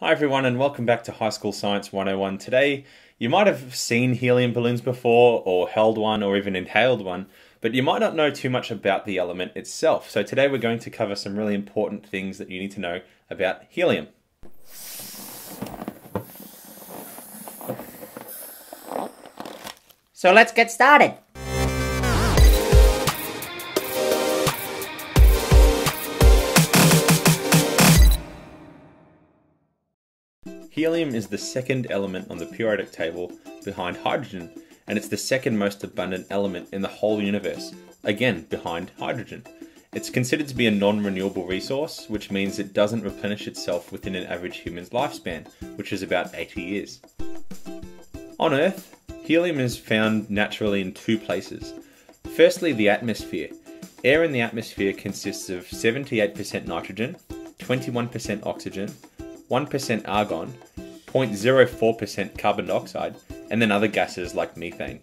Hi everyone and welcome back to High School Science 101. Today, you might have seen helium balloons before or held one or even inhaled one, but you might not know too much about the element itself. So today we're going to cover some really important things that you need to know about helium. So let's get started. Helium is the second element on the periodic table behind hydrogen, and it's the second most abundant element in the whole universe, again behind hydrogen. It's considered to be a non-renewable resource, which means it doesn't replenish itself within an average human's lifespan, which is about 80 years. On Earth, helium is found naturally in two places. Firstly, the atmosphere. Air in the atmosphere consists of 78% nitrogen, 21% oxygen, 1% argon, 0.04% carbon dioxide, and then other gases like methane.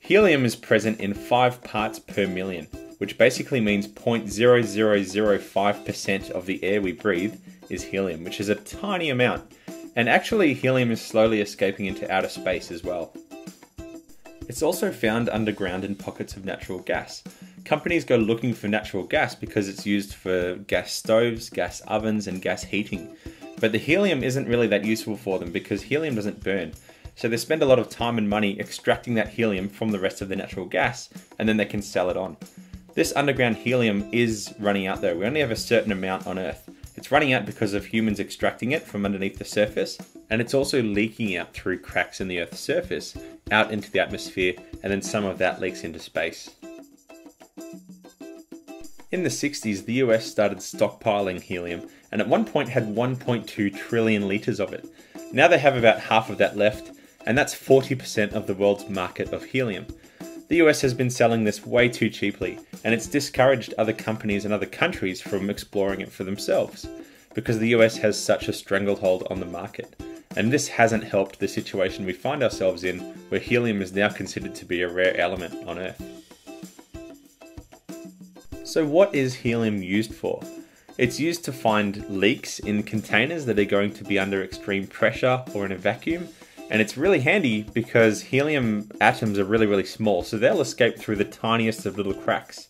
Helium is present in 5 parts per million, which basically means 0.0005% of the air we breathe is helium, which is a tiny amount. And actually, helium is slowly escaping into outer space as well. It's also found underground in pockets of natural gas. Companies go looking for natural gas because it's used for gas stoves, gas ovens, and gas heating. But the helium isn't really that useful for them because helium doesn't burn. So they spend a lot of time and money extracting that helium from the rest of the natural gas, and then they can sell it on. This underground helium is running out though. We only have a certain amount on Earth. It's running out because of humans extracting it from underneath the surface, and it's also leaking out through cracks in the Earth's surface, out into the atmosphere, and then some of that leaks into space. In the 60s, the US started stockpiling helium, and at one point had 1.2 trillion litres of it. Now they have about half of that left, and that's 40% of the world's market of helium. The US has been selling this way too cheaply, and it's discouraged other companies and other countries from exploring it for themselves, because the US has such a stranglehold on the market. And this hasn't helped the situation we find ourselves in, where helium is now considered to be a rare element on Earth. So what is helium used for? It's used to find leaks in containers that are going to be under extreme pressure or in a vacuum. And it's really handy because helium atoms are really small, so they'll escape through the tiniest of little cracks.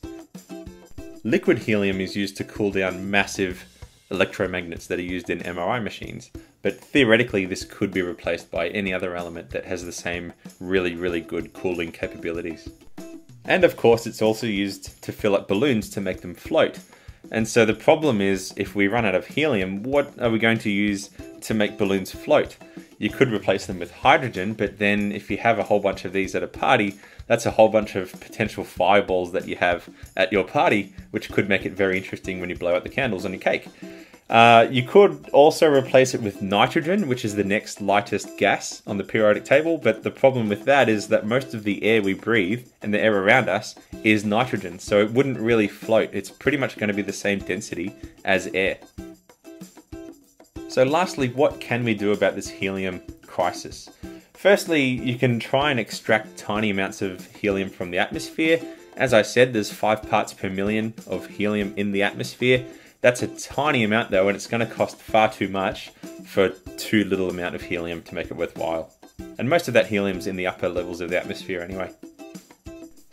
Liquid helium is used to cool down massive electromagnets that are used in MRI machines. But theoretically, this could be replaced by any other element that has the same really good cooling capabilities. And of course, it's also used to fill up balloons to make them float. And so the problem is, if we run out of helium, what are we going to use to make balloons float? You could replace them with hydrogen, but then if you have a whole bunch of these at a party, that's a whole bunch of potential fireballs that you have at your party, which could make it very interesting when you blow out the candles on your cake. You could also replace it with nitrogen, which is the next lightest gas on the periodic table, but the problem with that is that most of the air we breathe and the air around us is nitrogen, so it wouldn't really float. It's pretty much going to be the same density as air. So lastly, what can we do about this helium crisis? Firstly, you can try and extract tiny amounts of helium from the atmosphere. As I said, there's 5 parts per million of helium in the atmosphere. That's a tiny amount though, and it's going to cost far too much for too little amount of helium to make it worthwhile. And most of that helium's in the upper levels of the atmosphere anyway.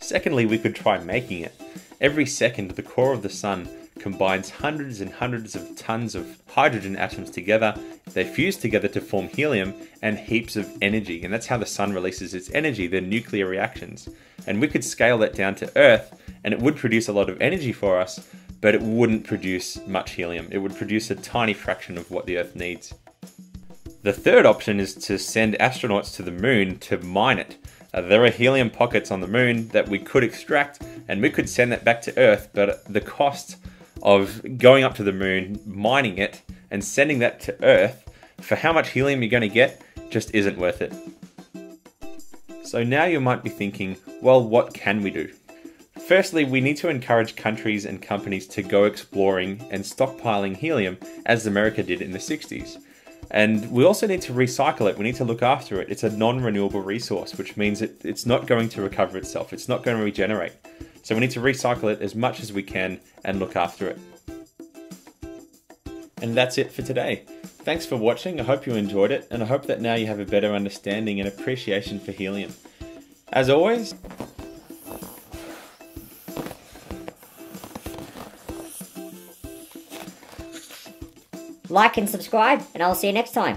Secondly, we could try making it. Every second, the core of the sun combines hundreds and hundreds of tons of hydrogen atoms together. They fuse together to form helium and heaps of energy, and that's how the sun releases its energy, the nuclear reactions. And we could scale that down to Earth, and it would produce a lot of energy for us, but it wouldn't produce much helium. It would produce a tiny fraction of what the Earth needs. The third option is to send astronauts to the moon to mine it. There are helium pockets on the moon that we could extract, and we could send that back to Earth, but the cost of going up to the moon, mining it, and sending that to Earth, for how much helium you're going to get, just isn't worth it. So now you might be thinking, well, what can we do? Firstly, we need to encourage countries and companies to go exploring and stockpiling helium as America did in the 60s. And we also need to recycle it. We need to look after it. It's a non-renewable resource, which means it's not going to recover itself. It's not going to regenerate. So we need to recycle it as much as we can and look after it. And that's it for today. Thanks for watching, I hope you enjoyed it, and I hope that now you have a better understanding and appreciation for helium. As always, like and subscribe, and I'll see you next time.